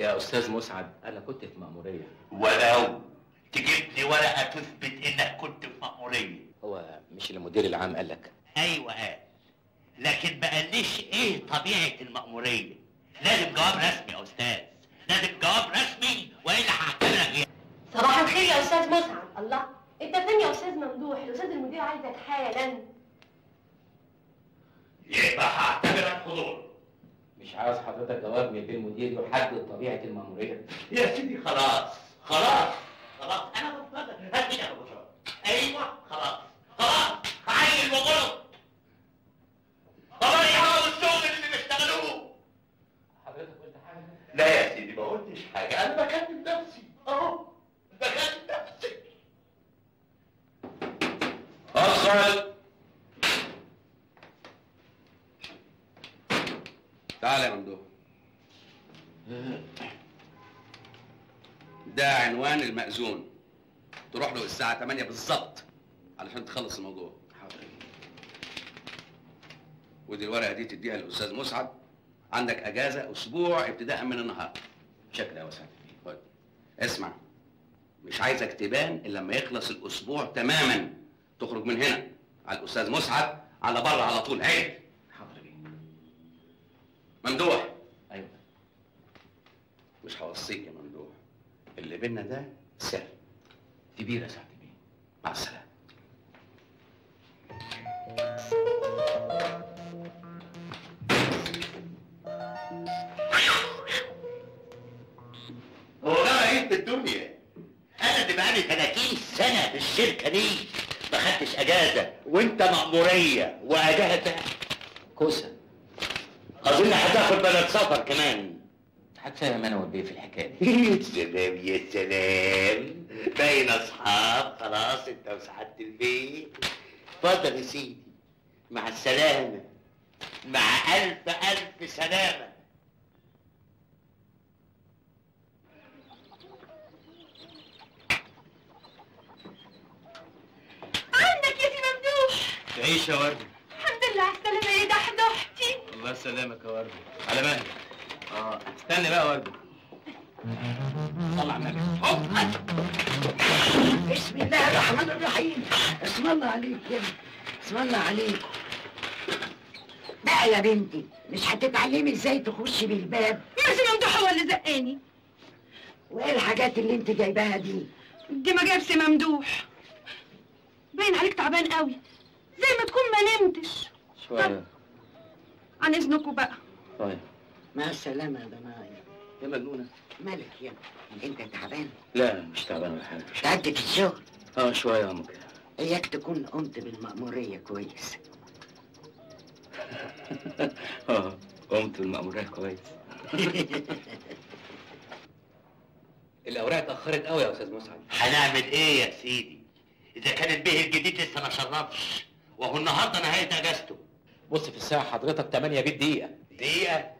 يا أستاذ مسعد أنا كنت في مأمورية. ولو تجيب لي ورقة تثبت إنك كنت في مأمورية. هو مش المدير العام قال لك؟ أيوه قال، لكن ما قاليش إيه طبيعة المأمورية. لازم جواب رسمي يا أستاذ، لازم جواب رسمي وإلا هعتبرك إيه. صباح الخير يا أستاذ مسعد. الله، أنت فين يا أستاذ ممدوح؟ الأستاذ المدير عايزك حالا. يبقى هعتبرك حضور. مش عاوز حضرتك جواب من المدير يحدد طبيعة المأمورية. يا سيدي خلاص خلاص خلاص أنا بتفضل هات يا أبو شرف. أيوه خلاص خلاص هعين وغلط. طبعا يا الشغل اللي بيشتغلوه. حضرتك قلت حاجة؟ لا يا سيدي ما قلتش حاجة، أنا بكلم نفسي أهو بكلم نفسي. أصل تعالى يا ممدوح. ده عنوان المأذون، تروح له الساعة 8 بالظبط علشان تخلص الموضوع. حاضر. ودي الورقة دي تديها للأستاذ مسعد، عندك أجازة أسبوع ابتداء من النهارده. شكلها وسعت فيك. اسمع، مش عايزك تبان إلا لما يخلص الأسبوع تماما، تخرج من هنا على الأستاذ مسعد على بره على طول. عيب. ممدوح. ايوه. مش هوصيك يا ممدوح، اللي بينا ده سر كبير يا سعد بيه. مع السلامه. هو انا ايه في الدنيا؟ انا دي بقالي 30 سنه في الشركه دي ما خدتش اجازه، وانت مأموريه واجازه كوسه. أظن هتاخد بلد سفر كمان. هتفهم أنا والبيه في الحكاية دي. يا سلام يا سلام، باين أصحاب خلاص. أنت وسعادة البيه. اتفضل يا سيدي، مع السلامة. مع ألف ألف سلامة. عندك يا سي ممدوح. تعيش يا وردة. الحمد لله على السلامة يا دحدح. الله يسلمك يا وردة. على مهلك. استني بقى يا وردة. طلع مالك. بسم الله الرحمن الرحيم. اسم الله عليك يا ابني، اسم الله عليك. بقى يا بنتي مش هتتعلمي ازاي تخشي بالباب؟ ماشي ممدوح هو اللي زقاني. وايه الحاجات اللي انت جايباها دي؟ دي مجابس يا ممدوح. باين عليك تعبان قوي، زي ما تكون ما نمتش. شوية. عن اذنكم بقى. طيب مع السلامه يا دنايا. يا مجنونه مالك يا ابني؟ انت تعبان؟ لا مش تعبان ولا حاجه. تعبت في الشغل؟ شويه. ممكن اياك تكون قمت بالمأموريه كويس. قمت بالمأموريه كويس. الاوراق اتاخرت قوي يا استاذ مسعد. هنعمل ايه يا سيدي؟ اذا كان البيه الجديد لسه ما شرفش، وهو النهارده نهايه اجازته. بص في الساعة حضرتك 8 بيت دقيقة. دقيقة؟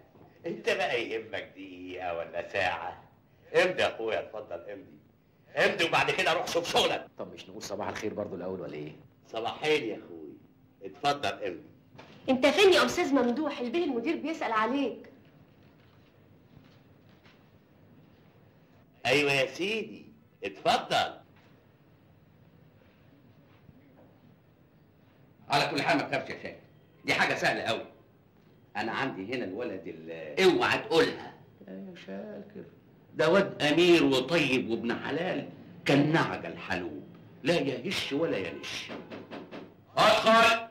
أنت بقى يهمك دقيقة ولا ساعة؟ امضي يا أخويا اتفضل امضي. امضي وبعد كده روح شوف شغلك. طب مش نقول صباح الخير برضه الأول ولا إيه؟ صباح الخير يا أخويا. اتفضل امضي. أنت فين يا أستاذ ممدوح؟ البيه المدير بيسأل عليك. أيوه يا سيدي، اتفضل. على كل حال ما تخافش يا شيخ، دي حاجة سهلة أوي. أنا عندي هنا الولد اللي أوعى تقولها. يا شاكر ده واد أمير وطيب وابن حلال، كالنعجة الحلوب لا يهش ولا ينش. أدخل.